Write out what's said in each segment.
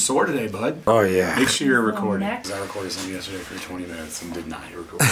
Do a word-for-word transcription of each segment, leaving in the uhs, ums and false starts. sore today, bud. Oh, yeah. Make sure you're recording. Because I recorded something yesterday for twenty minutes and did not record.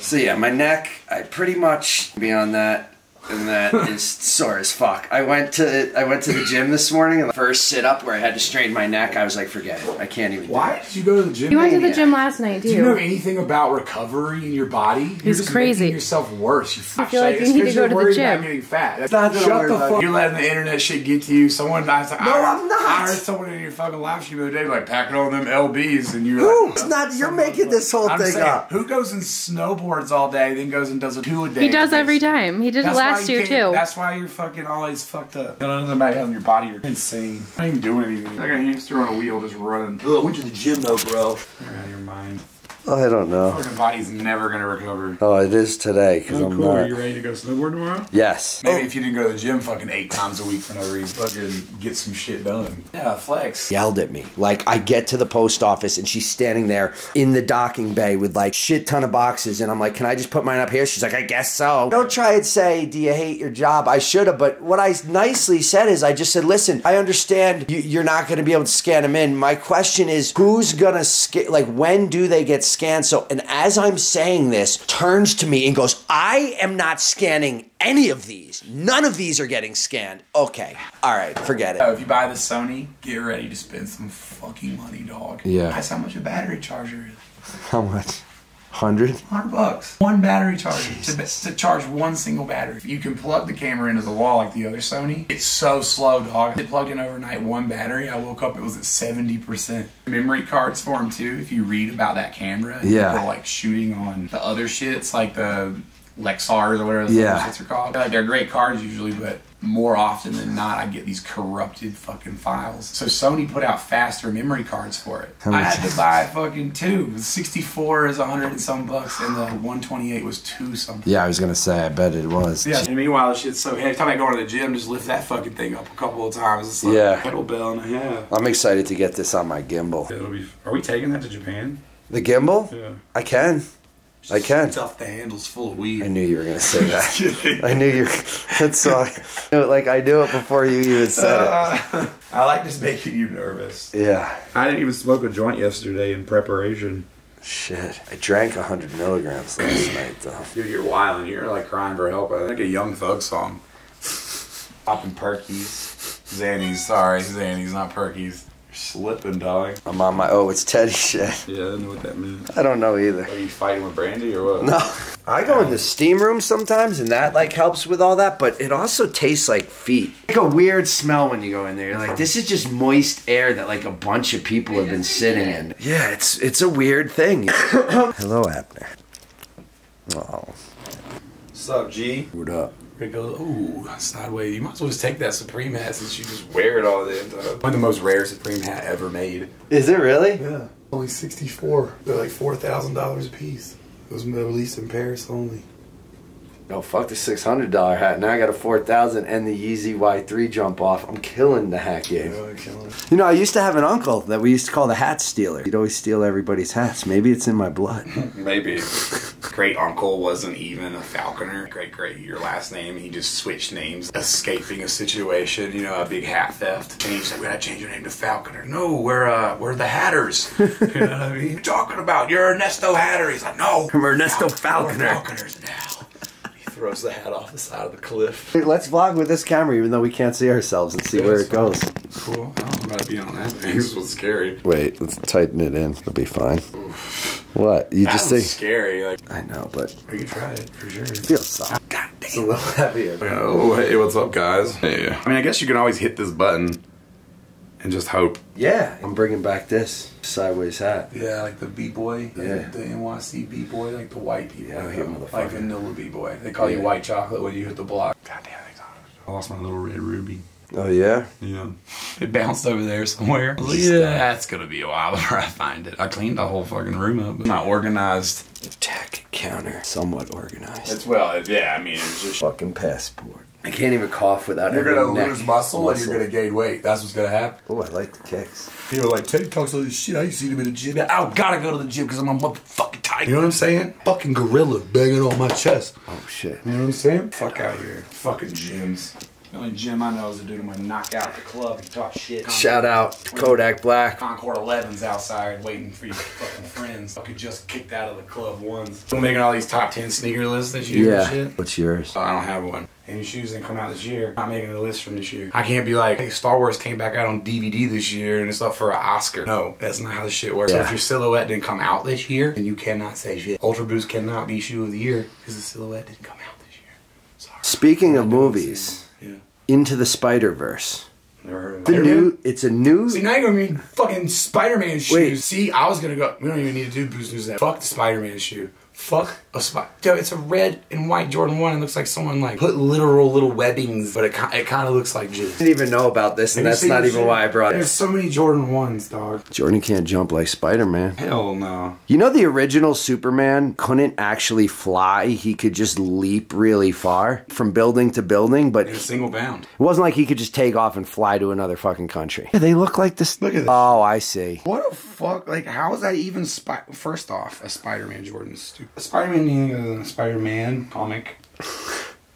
So, yeah, my neck, I pretty much, beyond that, and that is sore as fuck. I went to I went to the gym this morning, and the first sit up where I had to strain my neck, I was like, forget it. I can't even. Why did you go to the gym? You went to the gym last night, dude. Do you know anything about recovery in your body? It's You're crazy. Just making yourself worse. You I feel like you need to go to the gym. About getting fat. That's not Shut the fuck. You're letting the internet shit get to you. Someone I was like, no, I, I'm not. I heard someone in your fucking live stream the other day like packing all them L Bs, and you're who? Like, it's not. You're making this whole I'm thing saying, up. Who goes and snowboards all day, then goes and does a two a day? He does every time. He did it last. Too. That's why you're fucking always fucked up. You don't know about having your body. You're insane. I ain't doing anything. Like a hamster on a wheel just running. Ugh, I went to the gym though, bro. You're out of your mind. I don't know. Your fucking body's never going to recover. Oh, it is today because oh, I'm cool. not. Are you ready to go snowboard tomorrow? Yes. Maybe oh. if you didn't go to the gym fucking eight times a week for no reason, fucking get some shit done. Yeah, flex. Yelled at me. Like, I get to the post office and she's standing there in the docking bay with like shit ton of boxes and I'm like, can I just put mine up here? She's like, I guess so. Don't try and say, do you hate your job? I should have, but what I nicely said is I just said, listen, I understand you, you're not going to be able to scan them in. My question is, who's going to scan, like when do they get scanned? So, and as I'm saying this, turns to me and goes, I am not scanning any of these. None of these are getting scanned. Okay. All right. Forget it. Oh, if you buy the Sony, get ready to spend some fucking money, dog. Yeah. That's how much a battery charger is. How much? Hundred? Hundred bucks. One battery charger to, to charge one single battery. You can plug the camera into the wall like the other Sony. It's so slow, dog. It plugged in overnight one battery. I woke up, it was at seventy percent. Memory cards for them too. If you read about that camera, yeah, for like shooting on the other shits like the Lexars or whatever those yeah. shits are called. They're like they're great cards usually, but more often than not, I get these corrupted fucking files. So Sony put out faster memory cards for it. I had to buy fucking two. The sixty-four is a hundred and some bucks, and the one twenty-eight was two something. Yeah, I was gonna say, I bet it was. Yeah. And meanwhile, this shit's so heavy. Time I go to the gym, just lift that fucking thing up a couple of times. It's like yeah. a pedal bell and a half. I'm excited to get this on my gimbal. It'll be, are we taking that to Japan? The gimbal? Yeah. I can. I can. It's off the handles full of weed. I knew you were going to say that. I knew you were. That's all. I, like, I knew it before you even said uh, it. I like just making you nervous. Yeah. I didn't even smoke a joint yesterday in preparation. Shit. I drank a hundred milligrams last night, though. Dude, you're wilding. You're, like, crying for help. I think a Young Thug song. Popping Perkies. Xannies. Sorry, Xannies, not Perkies. Slipping, dog. I'm on my oh, it's Teddy shit. Yeah, I don't know what that means. I don't know either. Are you fighting with Brandy or what? No. I go um, in the steam room sometimes, and that like helps with all that. But it also tastes like feet. Like a weird smell when you go in there. You're like, this is just moist air that like a bunch of people have been sitting in. Yeah, it's it's a weird thing. Hello, Abner. Oh. What's up, G? What up? It goes, ooh, sideways. You might as well just take that Supreme hat since you just wear it all the time. One of the most rare Supreme hat ever made. Is it really? Yeah. Only sixty-four. They're like four thousand dollars a piece. It was released in Paris only. Oh, fuck the six hundred dollar hat. Now I got a four thousand and the Yeezy Y three jump off. I'm killing the hat game. Yeah, I'm killing it. You know, I used to have an uncle that we used to call the hat stealer. He'd always steal everybody's hats. Maybe it's in my blood. Maybe. Great uncle wasn't even a falconer. Great, great, your last name. He just switched names, escaping a situation, you know, a big hat theft. And he was like, we gotta change your name to falconer. No, we're, uh, we're the hatters. You know what I mean? What are you talking about? You're Ernesto Hatter. He's like, no. I'm Ernesto Falconer. We're falconers now. Throws the hat off the side of the cliff. Hey, let's vlog with this camera even though we can't see ourselves and see yeah, where it fun. goes. Cool. I don't know about being on that thing. This was scary. Wait, let's tighten it in. It'll be fine. Oof. What? You that just think? Scary. Like, I know, but we can try it for sure. It feels soft. God damn. It's a little heavier. Oh, hey, what's up, guys? Hey. I mean, I guess you can always hit this button and just hope. Yeah. I'm bringing back this sideways hat. Yeah, like the B-boy. Like yeah. The, the N Y C B-boy, like the white people. Yeah, like, like vanilla B-boy. They call yeah. you white chocolate when you hit the block. God damn it. I lost my little red ruby. Oh, yeah? Yeah. It bounced over there somewhere. At least yeah. that's going to be a while before I find it. I cleaned the whole fucking room up. It's not organized. The tech counter. Somewhat organized. It's well, yeah, I mean, it's just fucking passport. I can't even cough without You're going to lose muscle, muscle and you're going to gain weight. That's what's going to happen. Oh, I like the kicks. People are like, Teddy talks all this shit. I used to see him in the gym. I gotta go to the gym because I'm a motherfucking tiger. You know what I'm saying? Fucking gorilla banging on my chest. Oh, shit. You know what I'm saying? Fuck out here. Fucking gyms. The only gym I know is the dude who would knock out the club and talk shit. Shout out to Kodak Black. Concord eleven's outside waiting for your fucking friends. I could just kicked out of the club once. I'm making all these top ten sneaker lists this year yeah. and shit. What's yours? Oh, I don't have one. And your shoes didn't come out this year. I'm making a list from this year. I can't be like, hey, Star Wars came back out on D V D this year and it's up for an Oscar. No, that's not how this shit works. Yeah. So if your silhouette didn't come out this year, then you cannot say shit. Ultra Boost cannot be shoe of the year because the silhouette didn't come out this year. Sorry. Speaking of movies, yeah. Into the Spider-Verse. Never heard of the new, it's a new. See, now you're gonna need fucking Spider-Man shoes. Wait. See, I was gonna go. We don't even need to do Boost News. That fuck the Spider-Man shoe. Fuck a spot. Yo, it's a red and white Jordan one. It looks like someone like put literal little webbings, but it, it kind of looks like jizz. I didn't even know about this, and that's not even why I brought it. There's so many Jordan ones, dog. Jordan can't jump like Spider-Man. Hell no. You know the original Superman couldn't actually fly. He could just leap really far from building to building, but in a single bound. It wasn't like he could just take off and fly to another fucking country. Yeah, they look like this. Look at this. Oh, I see. What a fuck. Like, how is that even spy? First off, a Spider-Man Jordan is stupid. Spider-Man, Spider-Man, comic,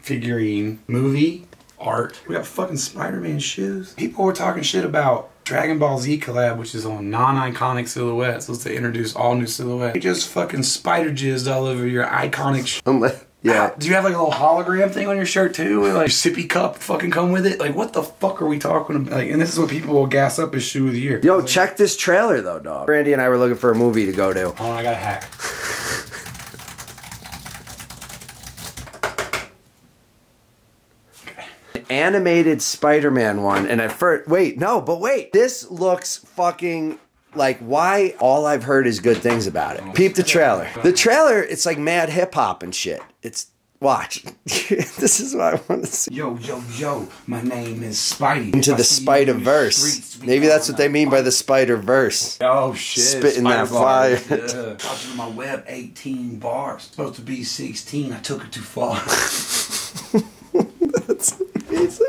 figurine, movie, art. We got fucking Spider-Man shoes. People were talking shit about Dragon Ball Z collab, which is on non-iconic silhouettes. So it's to introduce all new silhouettes. You just fucking spider jizzed all over your iconic sh- Yeah. Do you have like a little hologram thing on your shirt too? Or like your sippy cup fucking come with it? Like what the fuck are we talking about? Like, and this is what people will gas up as shoe of the year. Yo, like, check this trailer though, dog. Randy and I were looking for a movie to go to. Oh, I got a hack. Animated Spider-Man one, and at first, wait, no, but wait, this looks fucking like, why all I've heard is good things about it. Peep the trailer. The trailer, it's like mad hip hop and shit. It's, watch. This is what I want to see. Yo, yo, yo, my name is Spidey. Into the Spider-Verse. Maybe that's what they mean by the Spider-Verse. Oh shit. Spitting that fire. Yeah. Talking to my web, eighteen bars. Supposed to be sixteen, I took it too far. That's amazing.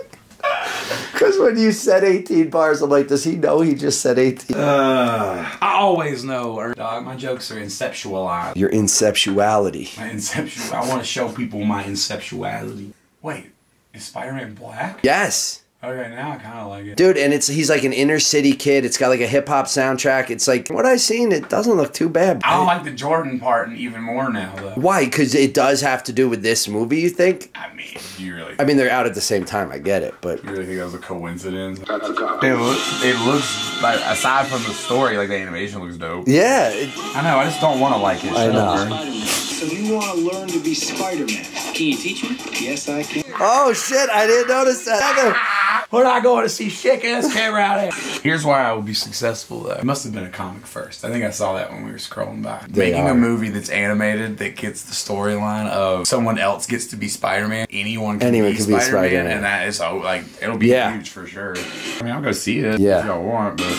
Because when you said eighteen bars, I'm like, does he know he just said eighteen? Uh, I always know. Dog, my jokes are inceptualized. Your inceptuality. My inceptual. I want to show people my inceptuality. Wait, is Spider-Man black? Yes. Okay, now I kind of like it. Dude, and it's he's like an inner city kid. It's got like a hip-hop soundtrack. It's like, what I've seen, it doesn't look too bad. I don't like the Jordan part even more now, though. Why? Because it does have to do with this movie, you think? I mean, you really... I mean, they're out at the same time. I get it, but... You really think that was a coincidence? That's a compliment. It, look, it looks, like, aside from the story, like the animation looks dope. Yeah. It, I know, I just don't want to like it. I know. So you want to learn to be Spider-Man. Can you teach me? Yes, I can. Oh, shit, I didn't notice that. We're not going to see shit in this camera out here. Here's why I would be successful though. It must have been a comic first. I think I saw that when we were scrolling by. They Making are. a movie that's animated that gets the storyline of someone else gets to be Spider-Man. Anyone can Anyone be Spider-Man. Spider and that is so, like, it'll be yeah. huge for sure. I mean, I'll go see it yeah. if y'all want, but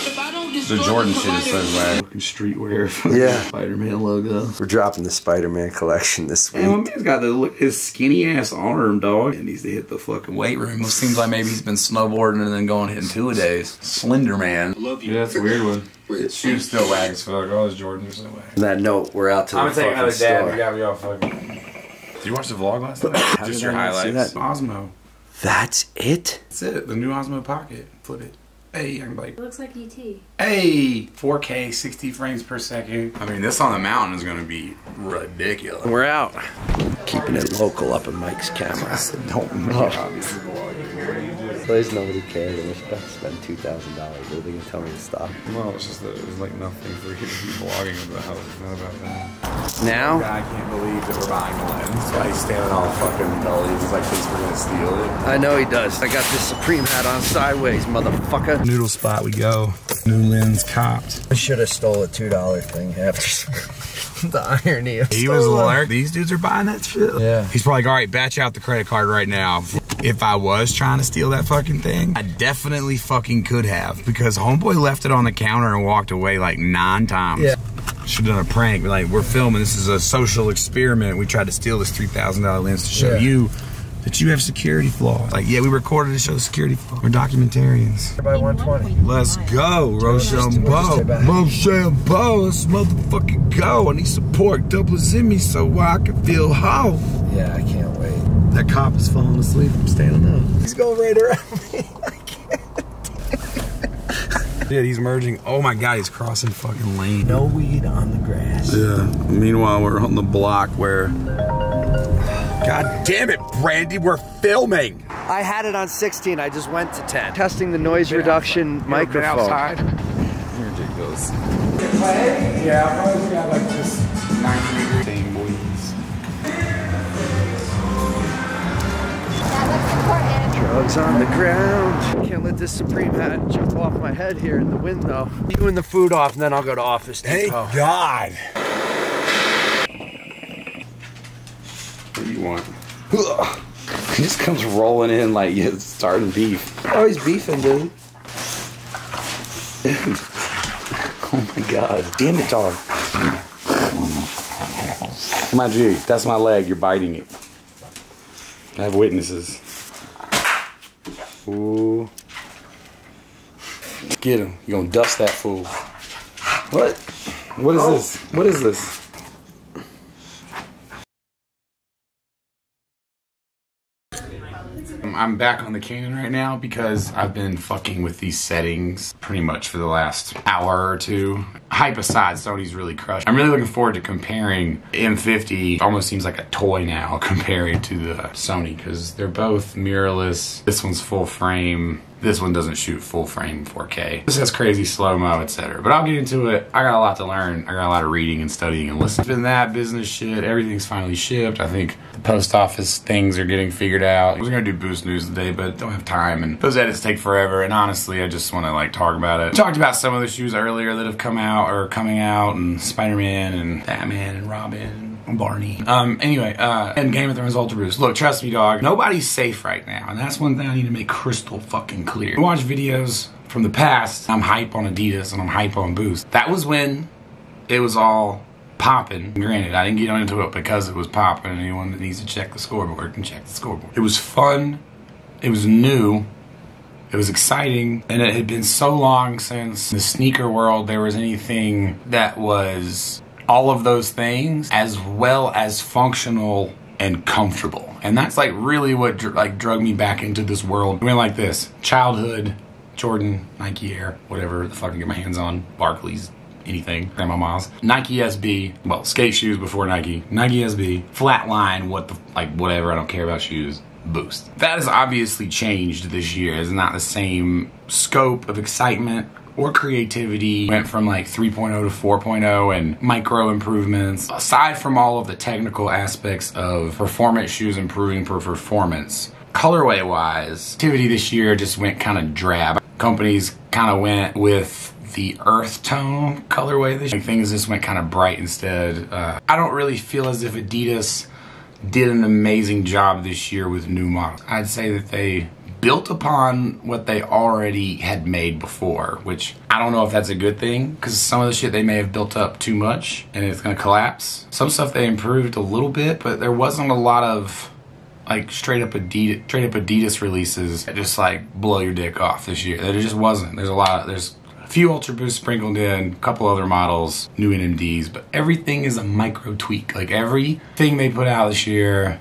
the Jordan shit is so bad. Looking streetwear. Yeah. Spider-Man logo. We're dropping the Spider-Man collection this week. And my man's got the, his skinny ass arm, dog. And he's to hit the fucking weight room. It seems like maybe he's been snowboarding and then going hitting two-a-days. Slender Man. Love you. Yeah, that's a weird one. His shoe's still wag as fuck. All his Jordans are wag. On that note, we're out to the I'm fucking another dad. Store. We gotta be all fucking... Did you watch the vlog last night? How Just your highlights. That? Osmo. That's it? That's it. The new Osmo Pocket. Flip it. Hey, I'm like... It looks like E T. Hey! four K, sixty frames per second. I mean, this on the mountain is gonna be ridiculous. We're out. Keeping it local up in Mike's camera. Don't know. Please, nobody cares. I'm just about to spend two thousand dollars. They're going to tell me to stop. No, it's just that there's like nothing for you to be vlogging about. It's not about that. Now? I can't believe that we're buying one. That's why he's standing all fucking bellies. He's like, thinks we're going to steal it. I know he does. I got this Supreme hat on sideways, motherfucker. Noodle spot we go. New lens copped. I should have stole a two dollar thing after the irony of He was alert. These dudes are buying that shit. Yeah. He's probably like, all right, batch out the credit card right now. If I was trying to steal that fucking thing, I definitely fucking could have, because homeboy left it on the counter and walked away like nine times. Yeah. Should've done a prank, like, we're filming, this is a social experiment. We tried to steal this three thousand dollar lens to show yeah. you that you have security flaws. Like, yeah, we recorded to show the security flaws. We're documentarians. By one twenty. Let's go, Rochambeau. Rochambeau, let's motherfucking go. I need support, double zimmy so I can feel whole. Yeah, I can't wait. That cop is falling asleep. I'm standing up. He's going right around me. I can't. Yeah, he's merging. Oh my God, he's crossing fucking lane. No weed on the grass. Yeah. Meanwhile, we're on the block where... God damn it, Brandy, we're filming. I had it on sixteen. I just went to ten. Testing the noise reduction microphone. Outside. Ridiculous. Yeah, I probably got like just ninety degrees. Drugs on the ground. Can't let this Supreme hat jump off my head here in the wind though. You and the food off and then I'll go to Office Depot. Thank God. What do you want? Ugh. He just comes rolling in like he's starting beef. Oh, he's beefing, dude. Oh my God. Damn it, dog. Come on, G. That's my leg. You're biting it. I have witnesses. Ooh. Get him. You're gonna dust that fool. What? What is oh. this? What is this? I'm back on the Canon right now because I've been fucking with these settings pretty much for the last hour or two. Hype aside, Sony's really crushed. I'm really looking forward to comparing M fifty. Almost seems like a toy now compared to the Sony because they're both mirrorless. This one's full frame. This one doesn't shoot full frame four K. This has crazy slow-mo, et cetera. But I'll get into it. I got a lot to learn. I got a lot of reading and studying and listening. It's been that business shit. Everything's finally shipped. I think the post office things are getting figured out. I was gonna do Boost News today, but don't have time. And those edits take forever. And honestly, I just wanna like talk about it. I talked about some of the shoes earlier that have come out or coming out, and Spider-Man and Batman and Robin. Barney. Um, anyway, uh, and Game of Thrones Ultra Boost. Look, trust me, dog, nobody's safe right now, and that's one thing I need to make crystal fucking clear. I watch videos from the past, I'm hype on Adidas and I'm hype on Boost. That was when it was all popping. Granted, I didn't get into it because it was popping, and anyone that needs to check the scoreboard can check the scoreboard. It was fun, it was new, it was exciting, and it had been so long since the sneaker world there was anything that was all of those things, as well as functional and comfortable. And that's like really what dr like drug me back into this world. I mean, like this, childhood, Jordan, Nike Air, whatever the fuck I can get my hands on, Barclays, anything, Grandma Ma's, Nike S B, well, skate shoes before Nike, Nike S B, flatline, what the, like whatever, I don't care about shoes. Boost. That has obviously changed this year. It's not the same scope of excitement or creativity. Went from like three point oh to four point oh and micro improvements. Aside from all of the technical aspects of performance shoes improving per performance, colorway wise, activity this year just went kind of drab. Companies kind of went with the earth tone colorway this year. Things just went kind of bright instead. Uh, I don't really feel as if Adidas did an amazing job this year with new models. I'd say that they built upon what they already had made before, which I don't know if that's a good thing, because some of the shit they may have built up too much and it's gonna collapse. Some stuff they improved a little bit, but there wasn't a lot of like straight up Adidas, straight up Adidas releases that just like blow your dick off this year. There just wasn't. There's a lot of, there's a few Ultra Boosts sprinkled in, a couple other models, new N M Ds, but everything is a micro tweak. Like everything they put out this year,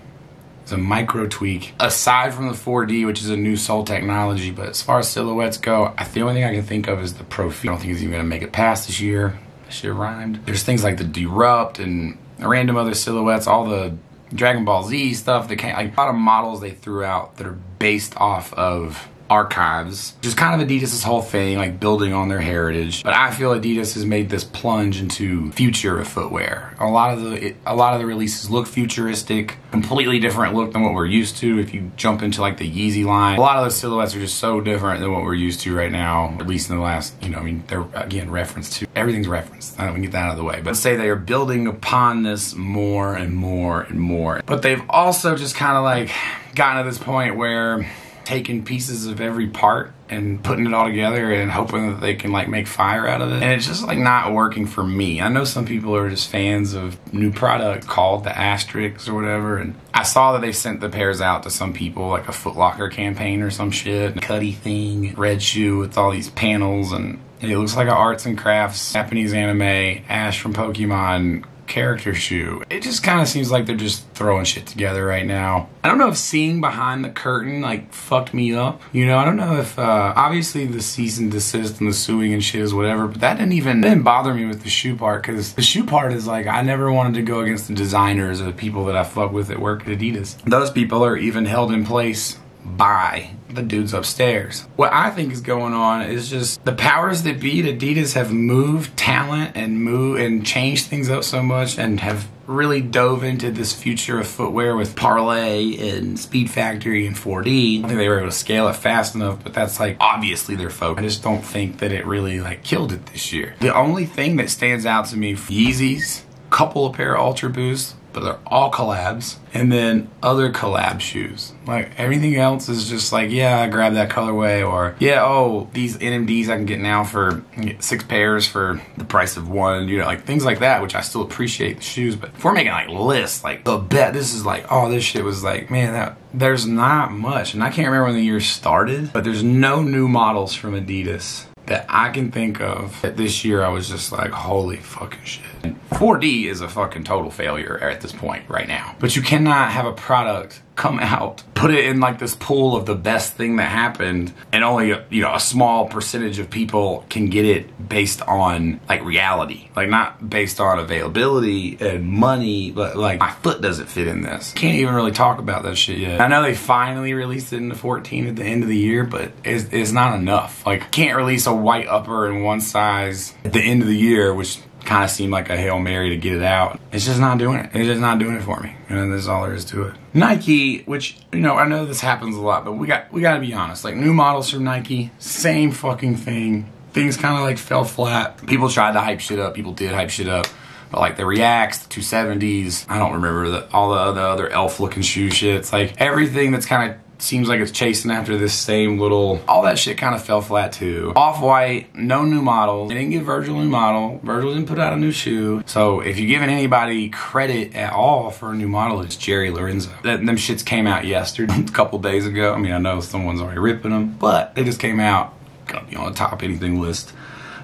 a micro tweak. Aside from the four D, which is a new sole technology, but as far as silhouettes go, I, the only thing I can think of is the Profi. I don't think it's even gonna make it past this year. That shit rhymed. There's things like the Derupt and random other silhouettes, all the Dragon Ball Z stuff that came, like a lot of models they threw out that are based off of archives, which is kind of Adidas's whole thing, like building on their heritage. But I feel Adidas has made this plunge into future of footwear. A lot of the it, a lot of the releases look futuristic, completely different look than what we're used to. If you jump into like the Yeezy line, a lot of those silhouettes are just so different than what we're used to right now. At least in the last, you know, I mean, they're again referenced to. Everything's referenced. I don't get that out of the way. But let's say they are building upon this more and more and more. But they've also just kind of like gotten to this point where taking pieces of every part and putting it all together and hoping that they can like make fire out of it. And it's just like not working for me. I know some people are just fans of new product called the Asterix or whatever. And I saw that they sent the pairs out to some people, like a Foot Locker campaign or some shit. Cuddy thing, red shoe with all these panels. And it looks like an arts and crafts, Japanese anime, Ash from Pokemon, character shoe. It just kind of seems like they're just throwing shit together right now. I don't know if seeing behind the curtain like fucked me up. You know, I don't know if uh, obviously the cease and desist and the suing and shit is whatever, but that didn't even didn't bother me with the shoe part, because the shoe part is like, I never wanted to go against the designers or the people that I fuck with at work at Adidas. Those people are even held in place by the dudes upstairs. What I think is going on is just the powers that be at Adidas have moved talent and move and changed things up so much, and have really dove into this future of footwear with Parley and Speed Factory and four D. I think they were able to scale it fast enough, but that's like obviously their focus. I just don't think that it really like killed it this year. The only thing that stands out to me, Yeezys, couple of pair of Ultra Boosts, but they're all collabs, and then other collab shoes. Like everything else is just like, yeah, I grabbed that colorway, or yeah, oh, these N M Ds I can get now for I can get six pairs for the price of one, you know, like things like that, which I still appreciate the shoes, but if we're making like lists, like the bet, this is like, oh, this shit was like, man, that, there's not much, and I can't remember when the year started, but there's no new models from Adidas that I can think of that this year I was just like, holy fucking shit. And four D is a fucking total failure at this point right now. But you cannot have a product come out, put it in like this pool of the best thing that happened, and only, you know, a small percentage of people can get it based on like reality, like not based on availability and money, but like my foot doesn't fit in this. Can't even really talk about that shit yet. I know they finally released it in the fourteen at the end of the year, but it's, it's not enough. Like can't release a white upper in one size at the end of the year, which kind of seemed like a Hail Mary to get it out. It's just not doing it. It's just not doing it for me. And that's all there is to it. Nike, which, you know, I know this happens a lot, but we got we got to be honest. Like new models from Nike, same fucking thing. Things kind of like fell flat. People tried to hype shit up. People did hype shit up. But like the Reacts, the two seventies, I don't remember the, all the other, other elf looking shoe shit. It's like everything that's kind of seems like it's chasing after this same little, all that shit kind of fell flat too. Off-White, no new models. They didn't give Virgil a new model. Virgil didn't put out a new shoe. So if you're giving anybody credit at all for a new model, it's Jerry Lorenzo. That, them shits came out yesterday, a couple days ago. I mean, I know someone's already ripping them, but they just came out. Gonna be on the top anything list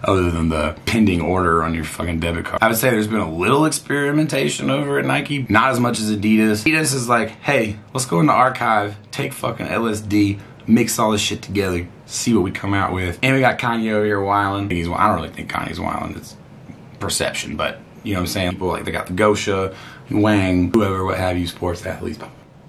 other than the pending order on your fucking debit card. I would say there's been a little experimentation over at Nike, not as much as Adidas. Adidas is like, hey, let's go in the archive, take fucking L S D, mix all this shit together, see what we come out with. And we got Kanye over here wilding. He's, I don't really think Kanye's wilding, it's perception, but you know what I'm saying? People like, they got the Gosha, Wang, whoever, what have you, sports athletes.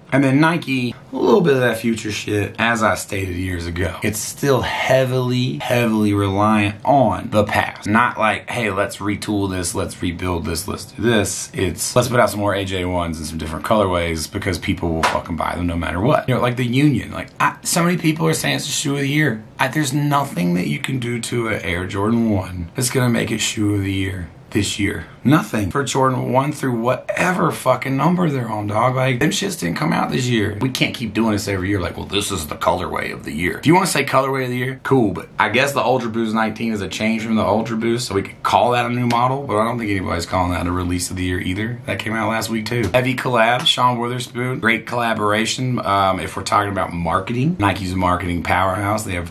And then Nike, a little bit of that future shit, as I stated years ago. It's still heavily, heavily reliant on the past. Not like, hey, let's retool this, let's rebuild this, let's do this. It's, let's put out some more A J ones and some different colorways because people will fucking buy them no matter what. You know, like the Union. Like, I, so many people are saying it's the shoe of the year. I, there's nothing that you can do to an Air Jordan one that's gonna make it shoe of the year this year. Nothing. For Jordan one through whatever fucking number they're on, dog. Like, them shits didn't come out this year. We can't keep doing this every year. Like, well, this is the colorway of the year. If you want to say colorway of the year, cool, but I guess the Ultra Boost nineteen is a change from the Ultra Boost, so we could call that a new model, but I don't think anybody's calling that a release of the year either. That came out last week, too. Heavy collab, Sean Witherspoon. Great collaboration. Um, if we're talking about marketing, Nike's a marketing powerhouse. They have...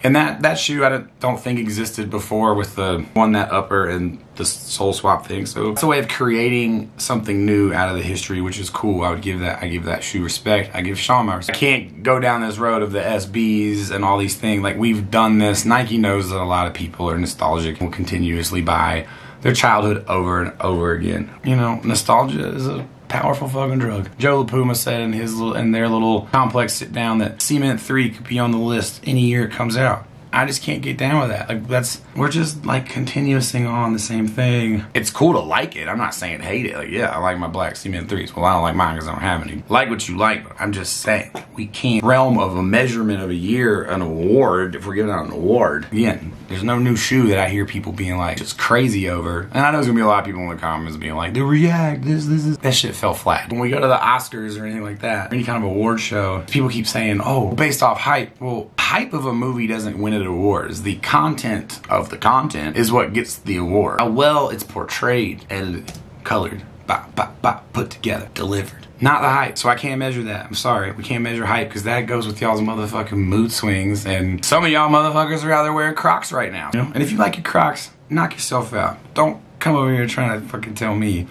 And that, that shoe I don't think existed before with the one, that upper, and the sole swap thing. So it's a way of creating something new out of the history, which is cool. I would give that, I give that shoe respect. I give Sean my respect. I can't go down this road of the S Bs and all these things. Like, we've done this. Nike knows that a lot of people are nostalgic and will continuously buy their childhood over and over again. You know, nostalgia is a powerful fucking drug. Joe LaPuma said in his little, in their little complex sit down that Cement three could be on the list any year it comes out. I just can't get down with that. Like, that's, we're just like continuousing on the same thing. It's cool to like it. I'm not saying hate it. Like, yeah, I like my black Cement threes. Well, I don't like mine because I don't have any. Like what you like, but I'm just saying we can't realm of a measurement of a year, an award, if we're giving out an award. Again, there's no new shoe that I hear people being like just crazy over. And I know there's gonna be a lot of people in the comments being like, the React, this, this, this. That shit fell flat. When we go to the Oscars or anything like that, or any kind of award show, people keep saying, oh, based off hype. Well, hype of a movie doesn't win it awards. The content of the content is what gets the award. How well it's portrayed, edited, colored, bop, bop, bop, put together, delivered. Not the hype, so I can't measure that. I'm sorry, we can't measure hype because that goes with y'all's motherfucking mood swings, and some of y'all motherfuckers are out there wearing Crocs right now. You know? And if you like your Crocs, knock yourself out. Don't come over here trying to fucking tell me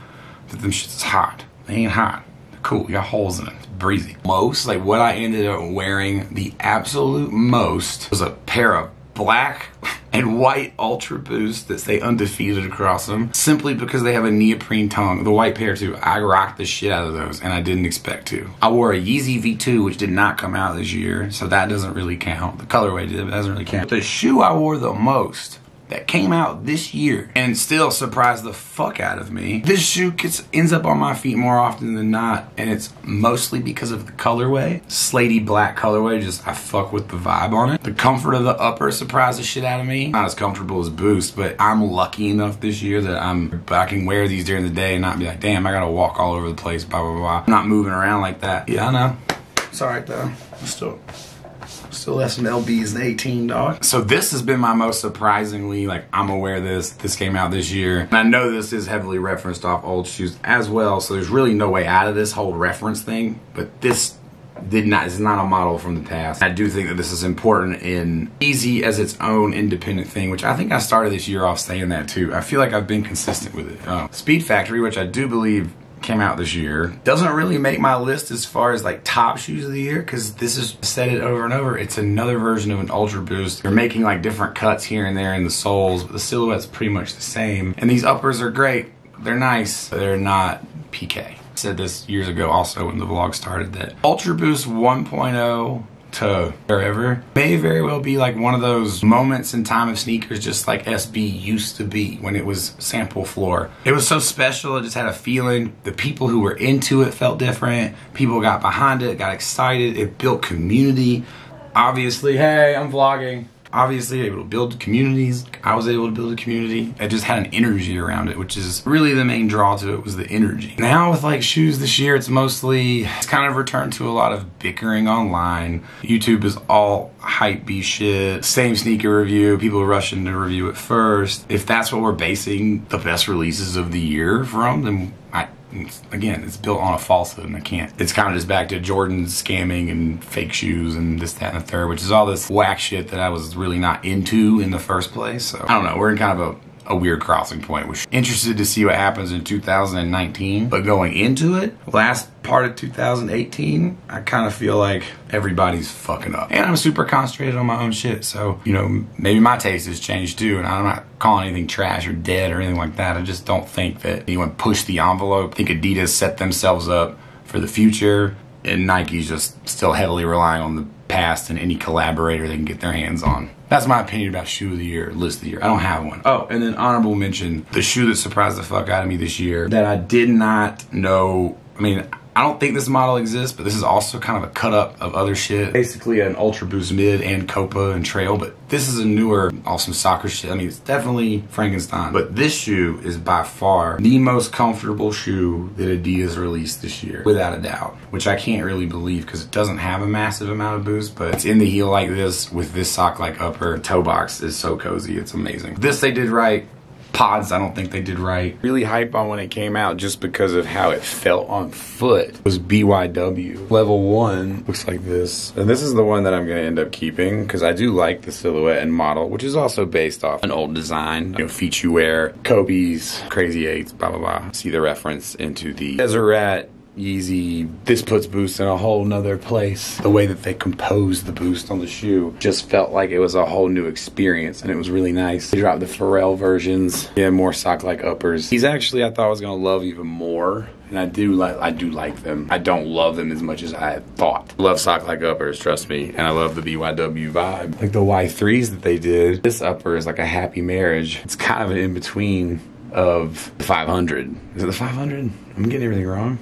that them shit's hot. They ain't hot. They're cool. You got holes in it. It's breezy. Most, like what I ended up wearing the absolute most was a pair of black and white Ultra Boost that say undefeated across them, simply because they have a neoprene tongue. The white pair too, I rocked the shit out of those and I didn't expect to. I wore a Yeezy V two, which did not come out this year, so that doesn't really count. The colorway did, but that doesn't really count. The shoe I wore the most that came out this year and still surprised the fuck out of me. This shoe gets, ends up on my feet more often than not, and it's mostly because of the colorway. Slaty black colorway, just I fuck with the vibe on it. The comfort of the upper surprised the shit out of me. Not as comfortable as Boost, but I'm lucky enough this year that I'm, I can wear these during the day and not be like, damn, I gotta walk all over the place, blah, blah, blah. I'm not moving around like that. Yeah, I know. It's all right though, I'm still. Still less than L Bs than eighteen, dog. So this has been my most surprisingly, like, I'm aware this. This came out this year. And I know this is heavily referenced off old shoes as well, so there's really no way out of this whole reference thing. But this did not, is not a model from the past. I do think that this is important in Yeezy as its own independent thing, which I think I started this year off saying that too. I feel like I've been consistent with it. Oh. Speed Factory, which I do believe came out this year, doesn't really make my list as far as like top shoes of the year, because this is, said it over and over, it's another version of an Ultra Boost. They're making like different cuts here and there in the soles, but the silhouette's pretty much the same. And these uppers are great, they're nice, but they're not P K. I said this years ago also when the vlog started that Ultra Boost one point oh to wherever may very well be like one of those moments in time of sneakers, just like S B used to be when it was sample floor. It was so special, it just had a feeling. The people who were into it felt different. People got behind it, got excited. It built community. Obviously, hey, I'm vlogging. Obviously able to build communities. I was able to build a community. I just had an energy around it, which is really the main draw to it, was the energy. Now with like shoes this year, it's mostly, it's kind of returned to a lot of bickering online. YouTube is all hype-y shit. Same sneaker review, people rushing to review it first. If that's what we're basing the best releases of the year from, then I, again, it's built on a falsehood and I can't. It's kind of just back to Jordan scamming and fake shoes and this, that, and the third, which is all this whack shit that I was really not into in the first place. So I don't know, we're in kind of a, a weird crossing point. We're interested to see what happens in two thousand nineteen, but going into it, last part of two thousand eighteen, I kind of feel like everybody's fucking up. And I'm super concentrated on my own shit, so, you know, maybe my taste has changed too, and I'm not calling anything trash or dead or anything like that. I just don't think that anyone pushed the envelope. I think Adidas set themselves up for the future, and Nike's just still heavily relying on the past and any collaborator they can get their hands on. That's my opinion about shoe of the year, list of the year. I don't have one. Oh, and then honorable mention, the shoe that surprised the fuck out of me this year that I did not know, I mean, I don't think this model exists, but this is also kind of a cut up of other shit. Basically an Ultra Boost Mid and Copa and Trail, but this is a newer, awesome soccer shit. I mean, it's definitely Frankenstein. But this shoe is by far the most comfortable shoe that Adidas released this year, without a doubt, which I can't really believe because it doesn't have a massive amount of boost, but it's in the heel like this with this sock like upper. The toe box is so cozy, it's amazing. This they did right. Pods, I don't think they did right. Really hype on when it came out just because of how it felt on foot. It was B Y W. Level one looks like this. And this is the one that I'm gonna end up keeping because I do like the silhouette and model, which is also based off an old design, you know, feature wear, Kobe's, Crazy Eights, blah, blah, blah. See the reference into the Deseret Yeezy. This puts Boost in a whole nother place. The way that they composed the Boost on the shoe just felt like it was a whole new experience, and it was really nice. They dropped the Pharrell versions. Yeah, more sock-like uppers. These actually I thought I was gonna love even more, and I do like I do like them. I don't love them as much as I had thought. Love sock-like uppers, trust me, and I love the B Y W vibe. Like the Y threes that they did. This upper is like a happy marriage. It's kind of an in-between of the five hundred. Is it the five hundred? I'm getting everything wrong.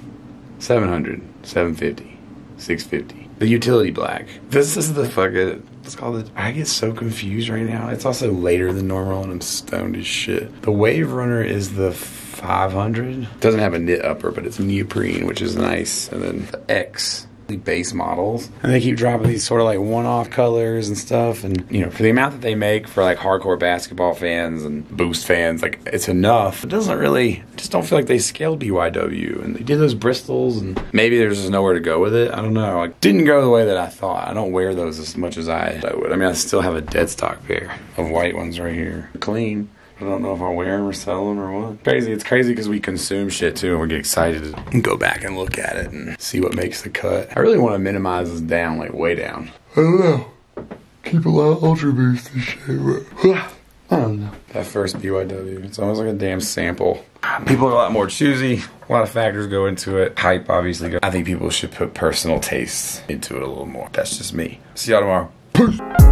seven hundred, seven fifty, six fifty. The utility black. This is the fucking, it's called it. I get so confused right now. It's also later than normal and I'm stoned as shit. The Wave Runner is the five hundred. Doesn't have a knit upper, but it's neoprene, which is nice. And then the X, the base models. And they keep dropping these sort of like one-off colors and stuff. And you know, for the amount that they make for like hardcore basketball fans and Boost fans, like it's enough. It doesn't really, I just don't feel like they scaled B Y W, and they did those Bristols and maybe there's just nowhere to go with it. I don't know. Like, didn't go the way that I thought. I don't wear those as much as I, I would. I mean, I still have a dead stock pair of white ones right here. Clean. I don't know if I'll wear them or sell them or what. Crazy. It's crazy because we consume shit too and we get excited and go back and look at it and see what makes the cut. I really want to minimize this down, like way down. I don't know. Keep a lot of Ultra Boost and shit, but I don't know. That first B Y W, it's almost like a damn sample. People are a lot more choosy. A lot of factors go into it. Hype, obviously. Go I think people should put personal tastes into it a little more. That's just me. See y'all tomorrow. Peace.